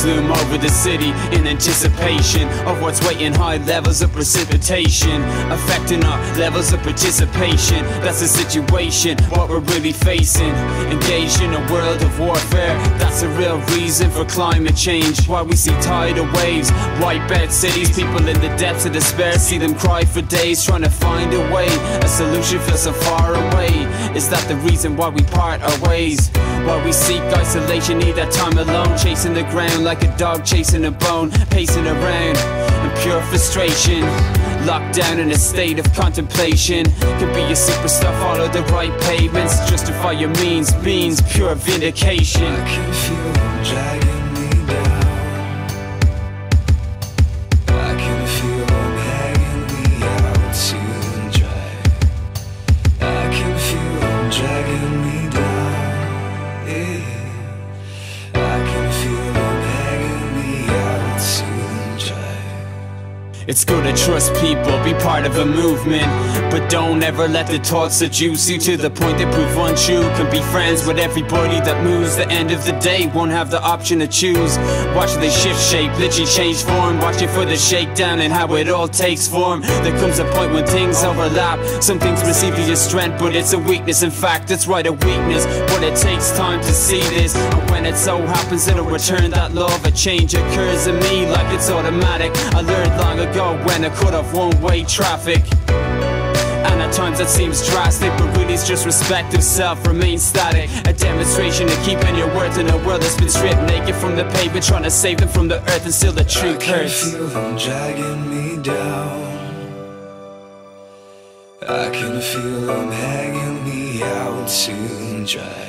Zoom over the city in anticipation of what's waiting. High levels of precipitation affecting our levels of participation. That's the situation, what we're really facing. Engaged in a world of warfare. That's the real reason for climate change. Why we see tidal waves, white bed cities. People in the depths of despair, see them cry for days, trying to find a way. A solution feels so far away. Is that the reason why we part our ways? Why we seek isolation, need that time alone. Chasing the ground like a dog chasing a bone. Pacing around in pure frustration, locked down in a state of contemplation. Could be a superstar, follow the right pavements. Justify your means pure vindication. I can feel them dragging me down. I can feel them hanging me out, sealing dry. I can feel them dragging me down, yeah. I can feel them hanging me out, sealing dry. It's good to trust people, be part of a movement, but don't ever let the thoughts seduce you to the point they prove untrue. Can be friends with everybody that moves. The end of the day won't have the option to choose. Watch they shift shape, literally change form. Watch it for the shakedown and how it all takes form. There comes a point when things overlap. Some things perceived as your strength, but it's a weakness. In fact, it's right, a weakness, but it takes time to see this. And when it so happens, it'll return that love. A change occurs in me like it's automatic. I learned long ago when I cut off one-way traffic. And at times that seems drastic, but really it's just respect of self, remain static. A demonstration of keeping your words in a world that's been stripped naked from the paper, trying to save them from the earth, and still the truth hurts. I can feel them dragging me down. I can feel them hanging me out, sealing dry.